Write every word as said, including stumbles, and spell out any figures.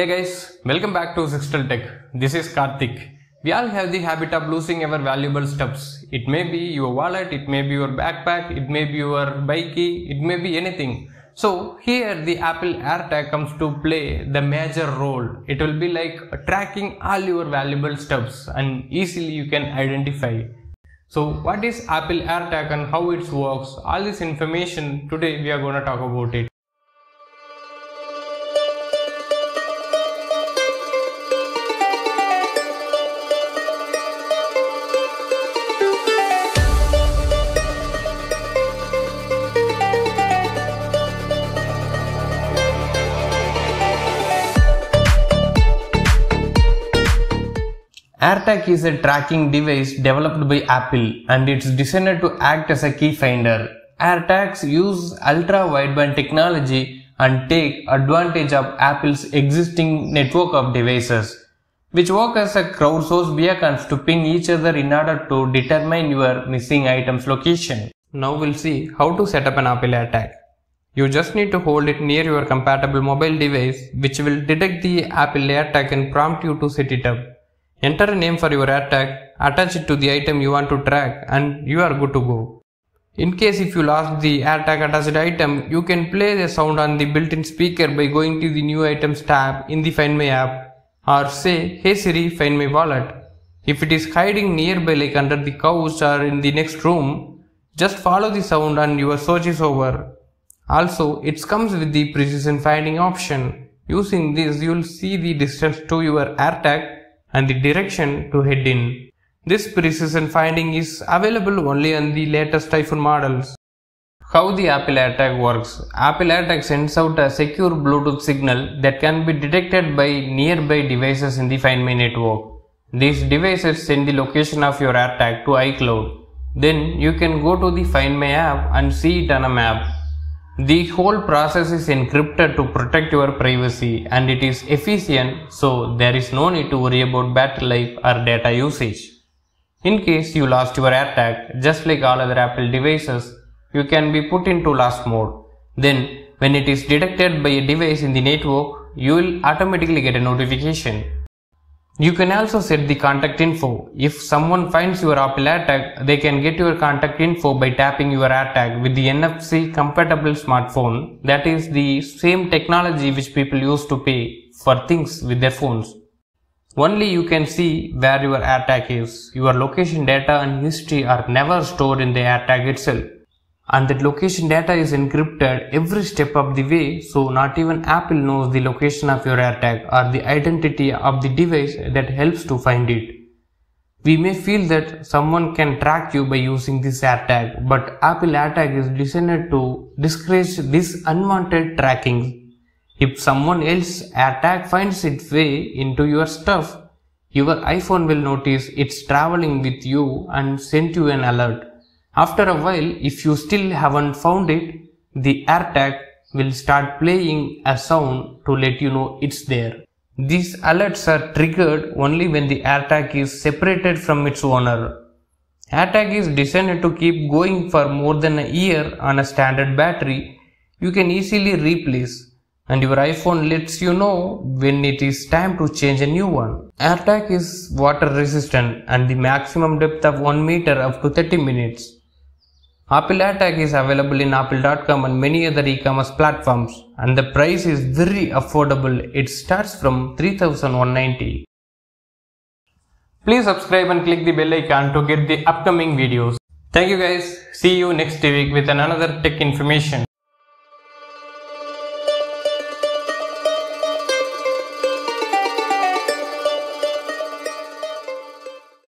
Hey guys, welcome back to Zixtal Tech. This is Karthik. We all have the habit of losing our valuable stuffs. It may be your wallet, it may be your backpack, it may be your bike key, it may be anything. So here the Apple AirTag comes to play the major role. It will be like tracking all your valuable stuffs and easily you can identify. So what is Apple AirTag and how it works? All this information today we are going to talk about it. AirTag is a tracking device developed by Apple and it's designed to act as a key finder. AirTags use ultra-wideband technology and take advantage of Apple's existing network of devices, which work as a crowdsourced beacons to ping each other in order to determine your missing item's location. Now we'll see how to set up an Apple AirTag. You just need to hold it near your compatible mobile device, which will detect the Apple AirTag and prompt you to set it up. Enter a name for your AirTag, attach it to the item you want to track and you are good to go. In case if you lost the AirTag attached item, you can play the sound on the built-in speaker by going to the New Items tab in the Find My app or say, "Hey Siri, find my wallet." If it is hiding nearby like under the couch or in the next room, just follow the sound and your search is over. Also, it comes with the precision finding option. Using this, you will see the distance to your AirTag and the direction to head in. This precision finding is available only on the latest iPhone models. How the Apple AirTag works? Apple AirTag sends out a secure Bluetooth signal that can be detected by nearby devices in the Find My network. These devices send the location of your AirTag to iCloud. Then you can go to the Find My app and see it on a map. The whole process is encrypted to protect your privacy and it is efficient, so there is no need to worry about battery life or data usage. In case you lost your AirTag, just like all other Apple devices, you can be put into lost mode. Then, when it is detected by a device in the network, you will automatically get a notification. You can also set the contact info. If someone finds your Apple AirTag, they can get your contact info by tapping your AirTag with the N F C compatible smartphone. That is the same technology which people use to pay for things with their phones. Only you can see where your AirTag is. Your location data and history are never stored in the AirTag itself. And that location data is encrypted every step of the way, so not even Apple knows the location of your AirTag or the identity of the device that helps to find it. We may feel that someone can track you by using this AirTag, but Apple AirTag is designed to discourage this unwanted tracking. If someone else's AirTag finds its way into your stuff, your iPhone will notice it's traveling with you and send you an alert. After a while, if you still haven't found it, the AirTag will start playing a sound to let you know it's there. These alerts are triggered only when the AirTag is separated from its owner. AirTag is designed to keep going for more than a year on a standard battery. You can easily replace. And your iPhone lets you know when it is time to change a new one. AirTag is water resistant and the maximum depth of one meter up to thirty minutes. Apple AirTag is available in Apple dot com and many other e-commerce platforms and the price is very affordable. It starts from three thousand one hundred ninety. Please subscribe and click the bell icon to get the upcoming videos. Thank you guys. See you next week with another tech information.